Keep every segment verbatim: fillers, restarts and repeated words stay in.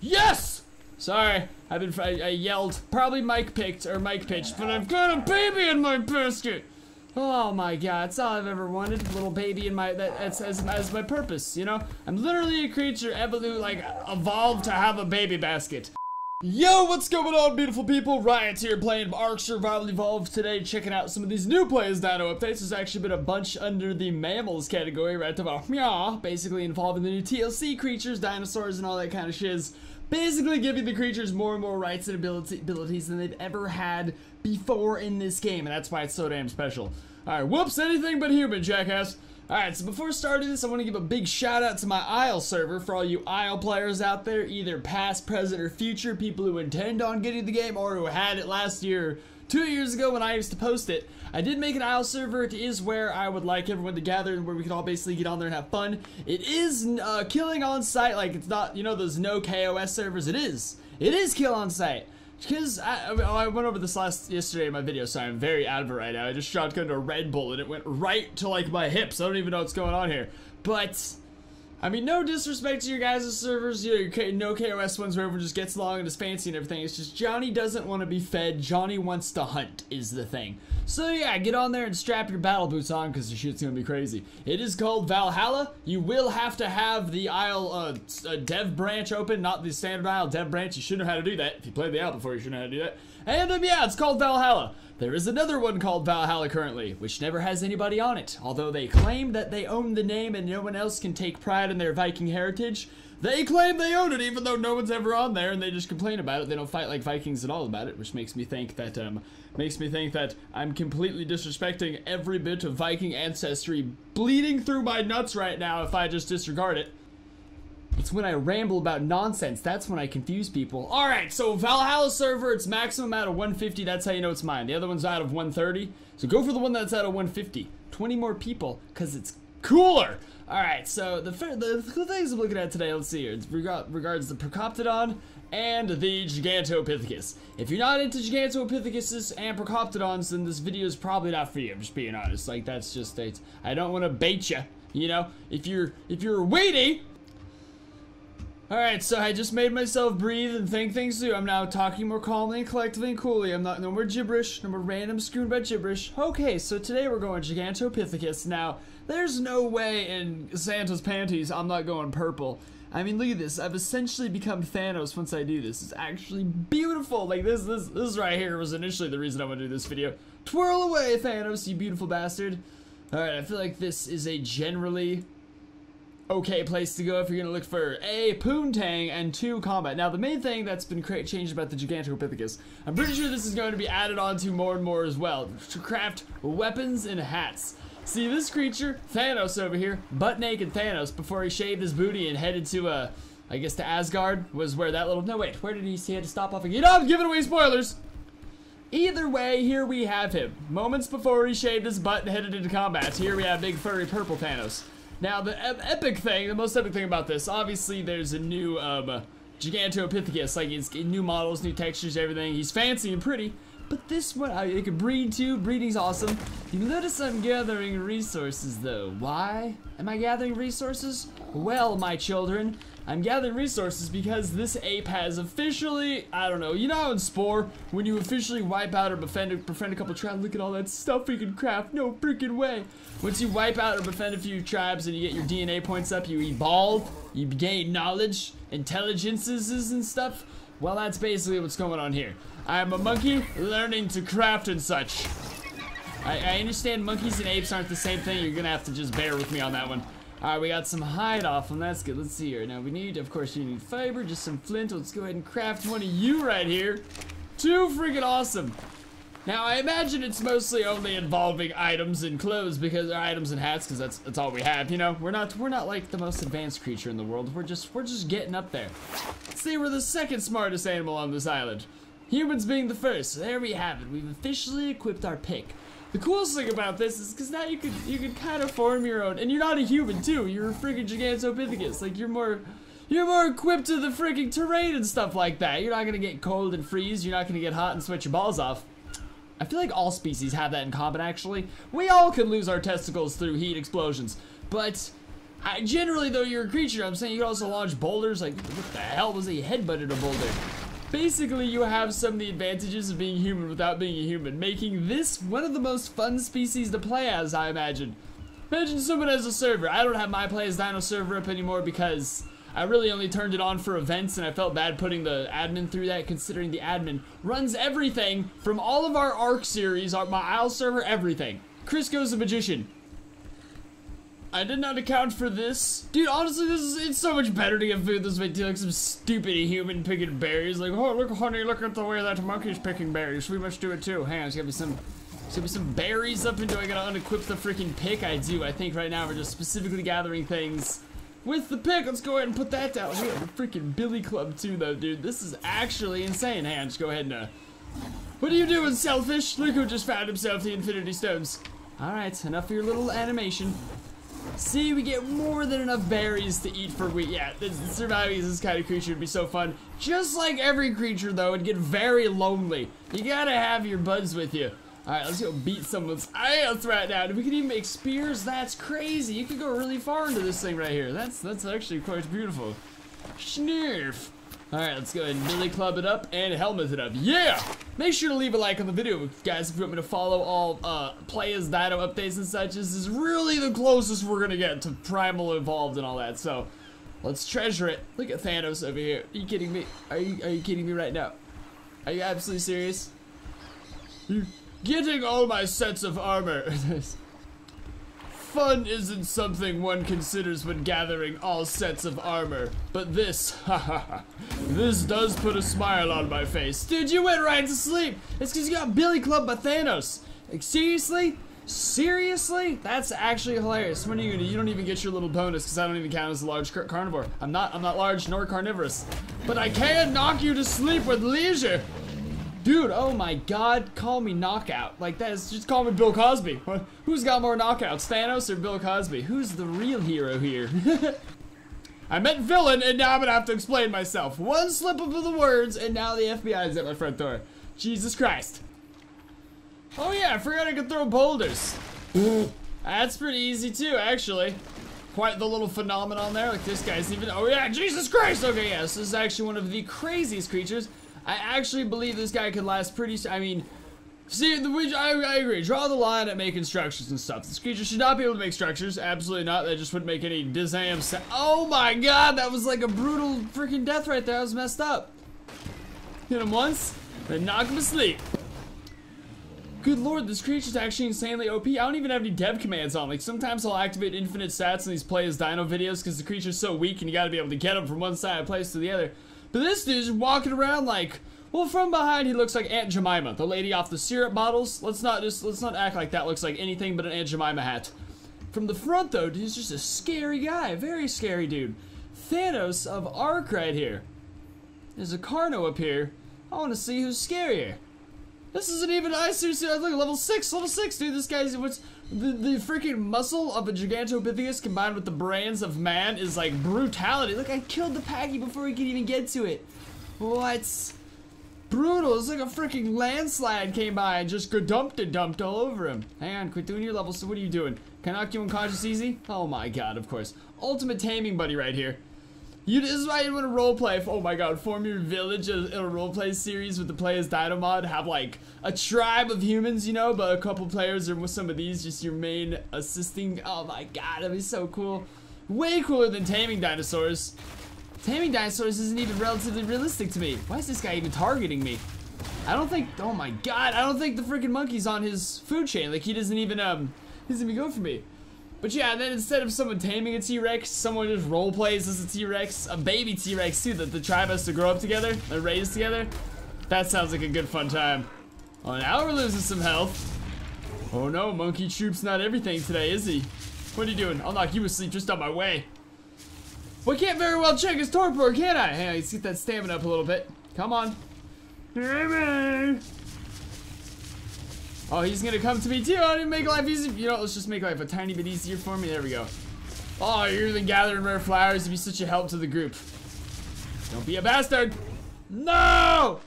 Yes! Sorry, I've been, I, I yelled. Probably mic picked or mic pitched, but I've got a baby in my basket! Oh my god, it's all I've ever wanted. Little baby in my, that, that's as, as my purpose, you know? I'm literally a creature evolved, like, evolved to have a baby basket. Yo, what's going on, beautiful people? Riot's here playing Ark Survival Evolved today, checking out some of these new plays dino updates. There's actually been a bunch under the mammals category right about meow, basically involving the new T L C creatures, dinosaurs, and all that kind of shiz. Basically giving the creatures more and more rights and ability, abilities than they've ever had before in this game, and that's why it's so damn special. Alright, whoops, anything but human, jackass. Alright, so before starting this, I want to give a big shout out to my Isle server for all you Isle players out there, either past, present, or future, people who intend on getting the game or who had it last year, two years ago when I used to post it. I did make an Isle server. It is where I would like everyone to gather and where we can all basically get on there and have fun. It is uh, killing on site, like it's not, you know, those no K O S servers. It is. It is kill on site. Because I, I went over this last yesterday in my video, so I'm very out of it right now. I just shotgunned a Red Bull and it went right to like my hips. I don't even know what's going on here. But I mean, no disrespect to your guys' servers, you know, your K no K O S ones where everyone just gets along and is fancy and everything. It's just Johnny doesn't want to be fed. Johnny wants to hunt is the thing. So yeah, get on there and strap your battle boots on because the shit's going to be crazy. It is called Valhalla. You will have to have the Isle uh, uh, dev branch open, not the standard Isle dev branch. You should know how to do that. If you played the Isle before, you should know how to do that. And um, yeah, it's called Valhalla. There is another one called Valhalla currently, which never has anybody on it. Although they claim that they own the name and no one else can take pride in their Viking heritage, they claim they own it even though no one's ever on there and they just complain about it. They don't fight like Vikings at all about it, which makes me think that, um, makes me think that I'm completely disrespecting every bit of Viking ancestry bleeding through my nuts right now if I just disregard it. It's when I ramble about nonsense, that's when I confuse people. Alright, so Valhalla server, it's maximum out of one fifty, that's how you know it's mine. The other one's out of one thirty, so go for the one that's out of one fifty. twenty more people, because it's cooler! Alright, so the, the, the things I'm looking at today, let's see here, it's reg regards the Procoptodon and the Gigantopithecus. If you're not into Gigantopitthecuses and Procoptodons, then this video is probably not for you, I'm just being honest. Like, that's just, it's, I don't want to bait you, you know? If you're, if you're a weenie, alright, so I just made myself breathe and think things through. I'm now talking more calmly and collectively and coolly. I'm not, no more gibberish, no more random screwed by gibberish. Okay, so today we're going Gigantopithecus. Now, there's no way in Santa's panties I'm not going purple. I mean, look at this. I've essentially become Thanos once I do this. It's actually beautiful. Like, this, this, this right here was initially the reason I want to do this video. Twirl away, Thanos, you beautiful bastard. Alright, I feel like this is a generally okay place to go if you're gonna look for A, poontang, and two, combat. Now the main thing that's been changed about the Gigantopithecus, I'm pretty sure this is going to be added on to more and more as well, to craft weapons and hats. See this creature, Thanos over here, butt naked Thanos before he shaved his booty and headed to, uh, I guess to Asgard, was where that little, no wait, where did he, he had to stop off again? You know, I'm giving away spoilers! Either way, here we have him. Moments before he shaved his butt and headed into combat, here we have big furry purple Thanos. Now, the epic thing, the most epic thing about this, obviously there's a new um, Gigantopithecus, like it's new models, new textures, everything. He's fancy and pretty, but this one, I mean, it can breed too, breeding's awesome. You notice I'm gathering resources though. Why am I gathering resources? Well, my children, I'm gathering resources because this ape has officially, I don't know, you know how in Spore, when you officially wipe out or befriend, befriend a couple tribes, look at all that stuff we can craft, no freaking way. Once you wipe out or befriend a few tribes and you get your D N A points up, you evolve, you gain knowledge, intelligences and stuff. Well, that's basically what's going on here. I am a monkey learning to craft and such. I, I understand monkeys and apes aren't the same thing, you're gonna have to just bear with me on that one. Alright, we got some hide off, and that's good. Let's see here. Now we need, of course, you need fiber, just some flint. Let's go ahead and craft one of you right here. Too freaking awesome. Now, I imagine it's mostly only involving items and clothes, because, or items and hats, because that's, that's all we have, you know? We're not, we're not like the most advanced creature in the world. We're just, we're just getting up there. Let's say we're the second smartest animal on this island. Humans being the first. So there we have it. We've officially equipped our pick. The coolest thing about this is because now you could you could kind of form your own, and you're not a human too. You're a freaking Gigantopithecus. Like you're more, you're more equipped to the freaking terrain and stuff like that. You're not gonna get cold and freeze. You're not gonna get hot and sweat your balls off. I feel like all species have that in common. Actually, we all can lose our testicles through heat explosions, but I, generally, though, you're a creature. I'm saying you can also launch boulders. Like, what the hell was he headbutted a boulder? Basically, you have some of the advantages of being human without being a human, making this one of the most fun species to play as, I imagine. Imagine someone has a server. I don't have my Play as Dino server up anymore because I really only turned it on for events, and I felt bad putting the admin through that, considering the admin runs everything from all of our Ark series, our, my Isle server, everything. Crisco's a magician. I did not account for this. Dude, honestly, this is, it's so much better to get food this way to like some stupid human picking berries. Like, oh, look, honey, look at the way that monkey's picking berries. We must do it too. Hang on, give me some, give me some berries up into, I gotta unequip the freaking pick. I do, I think right now we're just specifically gathering things with the pick. Let's go ahead and put that down. We have the freaking Billy Club too, though, dude. This is actually insane. Hang on, just go ahead and, uh, what are you doing, selfish? Look who just found himself the Infinity Stones. All right, enough of your little animation. See, we get more than enough berries to eat for weeks. Yeah, this, surviving as this kind of creature would be so fun. Just like every creature, though, it'd get very lonely. You gotta have your buds with you. Alright, let's go beat someone's ass right now. We can even make spears. That's crazy. You could go really far into this thing right here. That's that's actually quite beautiful. Snurf. Alright, let's go ahead and Billy Club it up and helmet it up. Yeah! Make sure to leave a like on the video, guys, if you want me to follow all uh, Play as Dino updates and such. This is really the closest we're going to get to Primal Evolved and all that, so let's treasure it. Look at Thanos over here. Are you kidding me? Are you, are you kidding me right now? Are you absolutely serious? You're getting all my sets of armor. Fun isn't something one considers when gathering all sets of armor, but this, haha, this does put a smile on my face. Dude, you went right to sleep. It's because you got Billy Club by Thanos. Like, seriously? Seriously? That's actually hilarious. When are you gonna, you don't even get your little bonus because I don't even count as a large car carnivore. I'm not, I'm not large nor carnivorous, but I can knock you to sleep with leisure. Dude, oh my god, call me knockout. Like, that is, just call me Bill Cosby. What? Who's got more knockouts, Thanos or Bill Cosby? Who's the real hero here? I meant villain, and now I'm gonna have to explain myself. One slip up of the words, and now the F B I is at my front door. Jesus Christ. Oh yeah, I forgot I could throw boulders. That's pretty easy too, actually. Quite the little phenomenon there, like this guy's even, oh yeah, Jesus Christ! Okay, yeah, so this is actually one of the craziest creatures. I actually believe this guy could last pretty, I mean, see, the, I, I agree, draw the line at making structures and stuff. This creature should not be able to make structures, absolutely not, that just wouldn't make any damn sense. Oh my god, that was like a brutal freaking death right there, I was messed up. Hit him once, then knock him asleep. Good lord, this creature's actually insanely O P. I don't even have any dev commands on. Like, sometimes I'll activate infinite stats in these Play as Dino videos because the creature's so weak and you gotta be able to get him from one side of the place to the other. But this dude's walking around like, well, from behind he looks like Aunt Jemima, the lady off the syrup bottles. Let's not just, let's not act like that looks like anything but an Aunt Jemima hat. From the front, though, dude's just a scary guy, very scary dude. Thanos of Ark right here. There's a Carno up here. I want to see who's scarier. This isn't even, I seriously, I look, level six, level six, dude, this guy's, what's, the, the freaking muscle of a Gigantopithecus combined with the brains of man is like brutality. Look, I killed the Packy before he could even get to it. What's brutal, it's like a freaking landslide came by and just dumped and dumped all over him. Hang on, quit doing your level, so what are you doing? Can I knock you unconscious easy? Oh my god, of course. Ultimate taming buddy right here. You, this is why you want to roleplay, oh my god, form your village in a roleplay series with the Play as Dino mod, have like a tribe of humans, you know, but a couple players are with some of these, just your main assisting, oh my god, that'd be so cool. Way cooler than taming dinosaurs. Taming dinosaurs isn't even relatively realistic to me. Why is this guy even targeting me? I don't think, oh my god, I don't think the freaking monkey's on his food chain, like he doesn't even, um, he doesn't even go for me. But yeah, and then instead of someone taming a T-Rex, someone just roleplays as a T-Rex, a baby T-Rex too, that the tribe has to grow up together, they're raised together. That sounds like a good fun time. Oh, now we're losing some health. Oh no, Monkey Troop's not everything today, is he? What are you doing? I'll knock you asleep just on my way. Well, I can't very well check his torpor, can I? Hey, let's get that stamina up a little bit. Come on. Oh, he's gonna come to me too. I didn't make life easy. You know, let's just make life a tiny bit easier for me. There we go. Oh, you're even gathering rare flowers. It'd be such a help to the group. Don't be a bastard. No!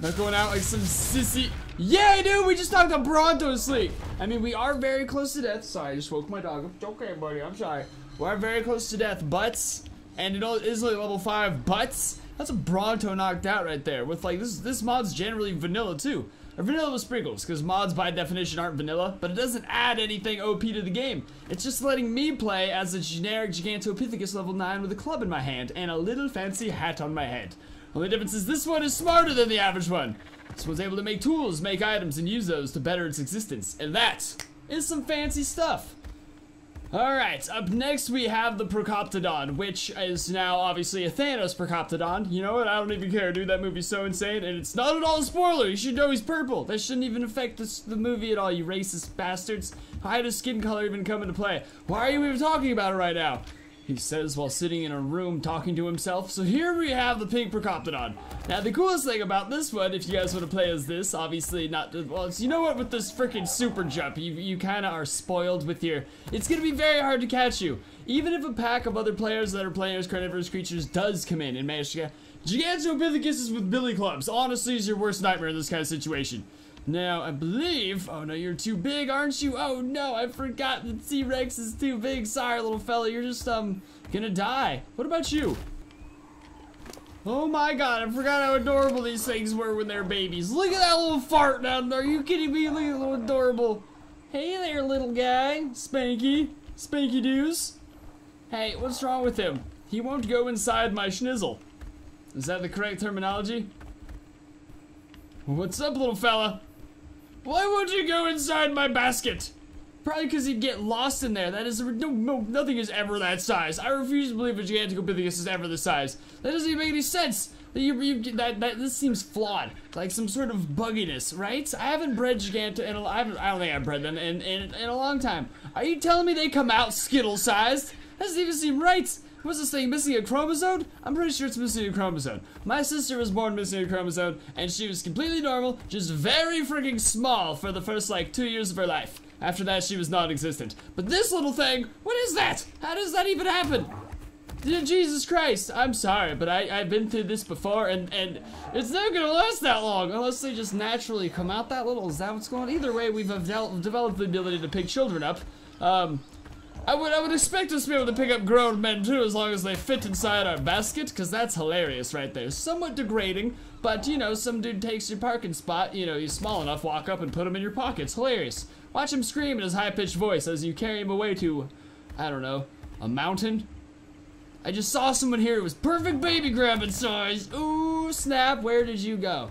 Not going out like some sissy. Yay, dude, we just knocked a Bronto to sleep. I mean, we are very close to death. Sorry, I just woke my dog up. It's okay, buddy, I'm sorry. We are very close to death, butts. And it is like level five, butts. That's a Bronto knocked out right there. With like, this this mod's generally vanilla too. Or vanilla with sprinkles, because mods by definition aren't vanilla. But it doesn't add anything O P to the game. It's just letting me play as a generic Gigantopithecus level nine with a club in my hand and a little fancy hat on my head. Only difference is this one is smarter than the average one. This one's able to make tools, make items, and use those to better its existence. And that is some fancy stuff. Alright, up next we have the Procoptodon, which is now obviously a Thanos Procoptodon. You know what? I don't even care, dude. That movie's so insane, and it's not at all a spoiler. You should know he's purple. That shouldn't even affect this, the movie at all, you racist bastards. How does skin color even come into play? Why are you even talking about it right now? He says while sitting in a room talking to himself. So here we have the pink Procoptodon. Now the coolest thing about this one, if you guys want to play as this, obviously not, well, it's, you know what, with this freaking super jump, you, you kind of are spoiled with your, it's going to be very hard to catch you. Even if a pack of other players that are playing as carnivorous creatures does come in and manage to get, Gigantopithecus with billy clubs, honestly is your worst nightmare in this kind of situation. Now, I believe, oh no, you're too big, aren't you? Oh no, I forgot the T-Rex is too big. Sorry, little fella, you're just, um, gonna die. What about you? Oh my god, I forgot how adorable these things were when they're babies. Look at that little fart down there. Are you kidding me? Look at that little adorable. Hey there, little guy. Spanky. Spanky doos. Hey, what's wrong with him? He won't go inside my schnizzle. Is that the correct terminology? What's up, little fella? Why won't you go inside my basket? Probably because he'd get lost in there. That is, no, no, nothing is ever that size. I refuse to believe a Gigantopithecus is ever the size. That doesn't even make any sense. You, you, that, that, this seems flawed. Like some sort of bugginess, right? I haven't bred Gigant, in a, I, haven't, I don't think I've bred them in, in, in a long time. Are you telling me they come out Skittle-sized? That doesn't even seem right. What's this thing, missing a chromosome? I'm pretty sure it's missing a chromosome. My sister was born missing a chromosome, and she was completely normal, just very freaking small for the first, like, two years of her life. After that, she was non-existent. But this little thing, what is that? How does that even happen? Dear Jesus Christ, I'm sorry, but I, I've been through this before, and, and it's not gonna last that long, unless they just naturally come out that little. Is that what's going on? Either way, we've developed the ability to pick children up. Um... I would, I would expect us to be able to pick up grown men too, as long as they fit inside our basket, because that's hilarious right there. Somewhat degrading, but you know, some dude takes your parking spot, you know, he's small enough, walk up and put him in your pockets. Hilarious. Watch him scream in his high-pitched voice as you carry him away to, I don't know, a mountain? I just saw someone here who was perfect baby grabbing size. Ooh, snap, where did you go?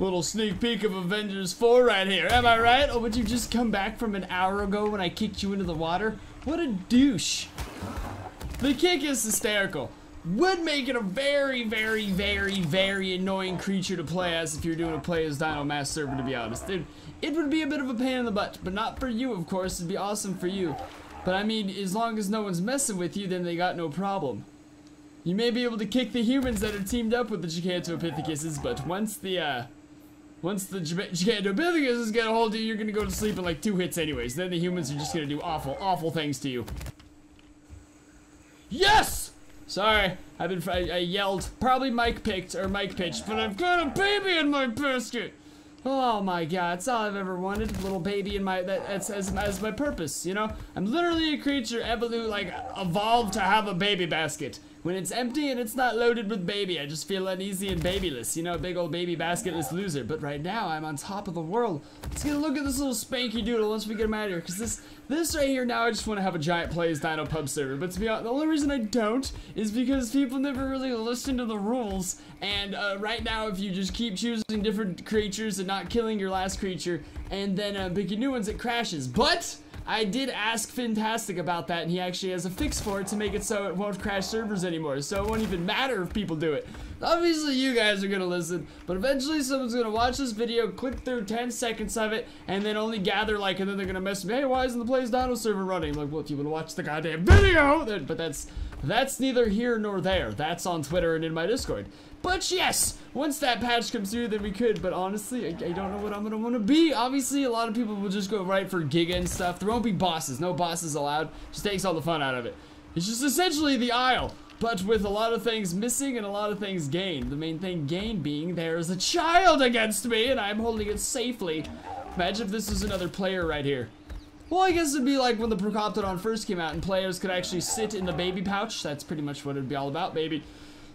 Little sneak peek of Avengers four right here, am I right? Oh, would you just come back from an hour ago when I kicked you into the water? What a douche. The kick is hysterical. Would make it a very, very, very, very annoying creature to play as if you're doing a play as Dino Mass server, to be honest. It, it would be a bit of a pain in the butt, but not for you, of course. It'd be awesome for you. But I mean, as long as no one's messing with you, then they got no problem. You may be able to kick the humans that are teamed up with the Gigantopithecus, but once the, uh... Once the Gigantopithecus is gonna hold you, you're gonna go to sleep in like two hits anyways. Then the humans are just gonna do awful, awful things to you. Yes! Sorry, I've been, I, I yelled. Probably mic picked, or mic pitched, but I've got a baby in my basket! Oh my god, it's all I've ever wanted. Little baby in my, that, that's as, as my purpose, you know? I'm literally a creature evolute, like, evolved to have a baby basket. When it's empty and it's not loaded with baby, I just feel uneasy and babyless. You know, big old baby basketless loser. But right now, I'm on top of the world. Let's get a look at this little spanky doodle once we get him out of here. Because this this right here, now I just want to have a giant plays Dino Pub server. But to be honest, the only reason I don't is because people never really listen to the rules. And uh, right now, if you just keep choosing different creatures and not killing your last creature, and then uh, picking new ones, it crashes. But I did ask Fantastic about that, and he actually has a fix for it to make it so it won't crash servers anymore, so it won't even matter if people do it. Obviously you guys are gonna listen, but eventually someone's gonna watch this video, click through ten seconds of it, and then only gather like, and then they're gonna mess me, hey, why isn't the Plays Dino server running? I'm like, well, if you wanna watch the goddamn video, then, but that's, that's neither here nor there. That's on Twitter and in my Discord. But yes, once that patch comes through, then we could. But honestly, I, I don't know what I'm gonna want to be. Obviously, a lot of people will just go right for Giga and stuff. There won't be bosses. No bosses allowed. Just takes all the fun out of it. It's just essentially the Isle. but with a lot of things missing and a lot of things gained. The main thing gained being there is a child against me, and I'm holding it safely. Imagine if this was another player right here. Well, I guess it'd be like when the Procoptodon first came out and players could actually sit in the baby pouch. That's pretty much what it'd be all about, baby.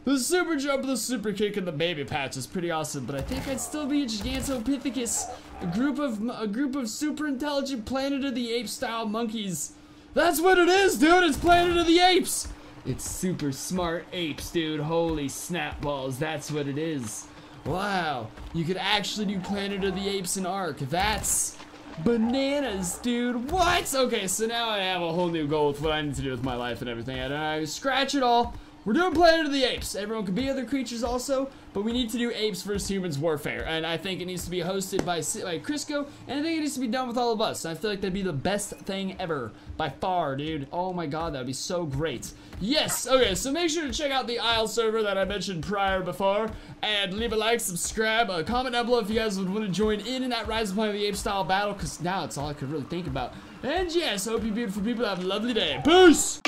The super jump, the super kick, and the baby pouch is pretty awesome, but I think I'd still be a Gigantopithecus, a group of a group of super intelligent Planet of the Apes style monkeys. That's what it is, dude. It's Planet of the Apes. It's super smart apes, dude. Holy snap balls, that's what it is. Wow, you could actually do Planet of the Apes and Ark. That's bananas, dude. What? Okay, so now I have a whole new goal with what I need to do with my life and everything. I, I scratch it all. We're doing Planet of the Apes. Everyone could be other creatures also, but we need to do apes versus humans warfare, and I think it needs to be hosted by, by Crisco, and I think it needs to be done with all of us. And I feel like that'd be the best thing ever, by far, dude. Oh my god, that'd be so great. Yes, okay, so make sure to check out the Isle server that I mentioned prior before, and leave a like, subscribe, uh, comment down below if you guys would want to join in in that Rise of Planet of the Apes style battle, because now it's all I could really think about. And yes, hope you beautiful people have a lovely day. Peace!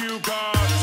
You got